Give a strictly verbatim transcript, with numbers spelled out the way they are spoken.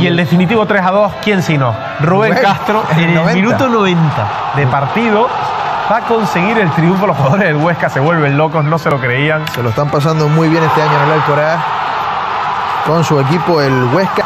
Y el definitivo tres a dos, ¿quién sino? Rubén, Rubén Castro, en el noventa. Minuto noventa de partido, va a conseguir el triunfo. Los jugadores del Huesca se vuelven locos, no se lo creían. Se lo están pasando muy bien este año en el Alcoraz con su equipo, el Huesca.